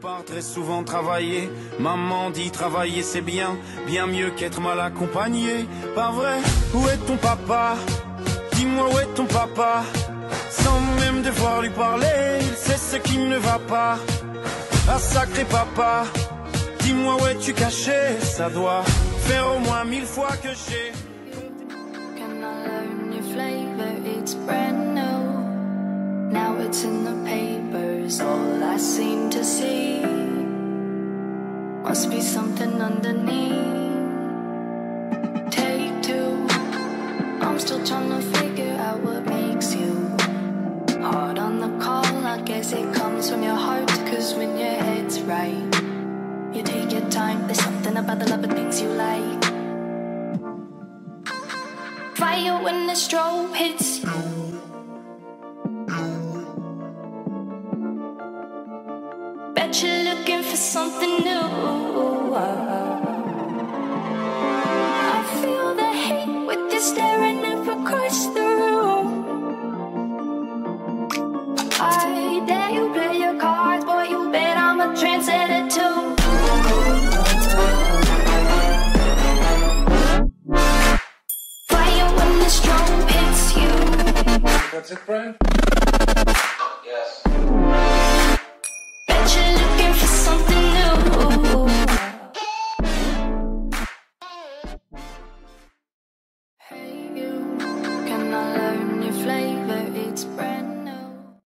part très souvent travailler. Maman dit travailler c'est bien, bien mieux qu'être mal accompagné. Pas vrai? Où est ton papa? Dis-moi où est ton papa? Sans même devoir lui parler, c'est ce qui ne va pas. Ah sacré papa, dis-moi où es-tu caché? Ça doit faire au moins 1000 fois que j'ai. Can I learn your flavor? It's brand new. Now it's in the papers. All I seem to see must be something underneath. Take two. I'm still trying to figure out what makes you hard on the call. I guess it comes from your heart, cause when your head's right, you take your time. There's something about the love of things you like. Fire when the strobe hits you. Bet you're looking for something new. I feel the hate with you staring up across the room. I dare you play your cards, boy, you bet I'm a trendsetter too. That's it, Brian.